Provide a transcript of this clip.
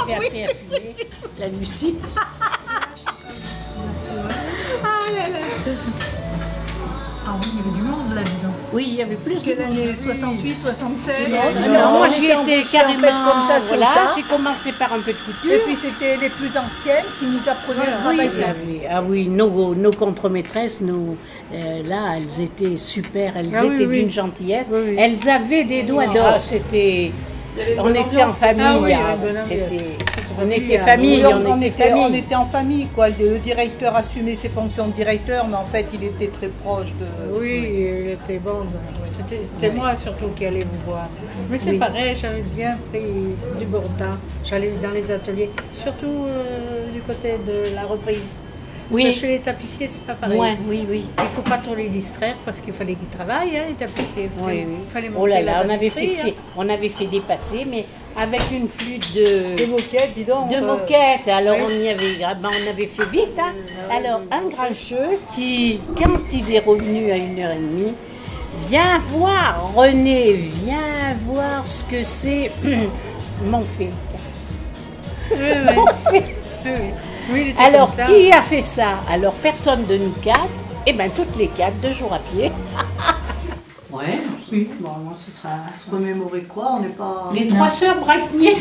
t'avais appris à fumer, la Lucie. Ah là là. Ah oui, il y avait du monde là-dedans. Oui, il y avait plus que l'année 68, 76. Non, moi j'y étais carrément comme ça. Voilà, j'ai commencé par un peu de couture. Et puis c'était les plus anciennes qui nous apprenaient le travail. Ah oui, nos contre-maîtresses, là, elles étaient super, elles étaient d'une gentillesse. Elles avaient des doigts d'or. C'était... On était en famille, on était famille, on était en famille, quoi. Le directeur assumait ses fonctions de directeur, mais en fait, il était très proche de... Oui, il était bon. C'était moi surtout qui allais vous voir. Mais c'est pareil, j'avais bien pris du bon temps. J'allais dans les ateliers, surtout du côté de la reprise. Oui. Chez les tapissiers, c'est pas pareil. Ouais, oui, oui. Il ne faut pas trop les distraire parce qu'il fallait qu'ils travaillent, hein, les tapissiers. Oui, oui. Il fallait monter la tapisserie, on avait fait dépasser, mais avec une flûte de... Des moquettes, dis donc. De moquettes. Alors, on avait fait vite. Hein. Alors, un grincheux qui, quand il est revenu à 1h30, viens voir, René, viens voir ce que c'est mon fait. Mon fait. Oui, alors, qui a fait ça? Alors, personne de nous quatre. Eh bien, toutes les quatre, 2 jours à pied. Ouais. Oui. Bon, ce sera... Se remémorer quoi? On n'est pas... Les 3 sœurs Braquenié.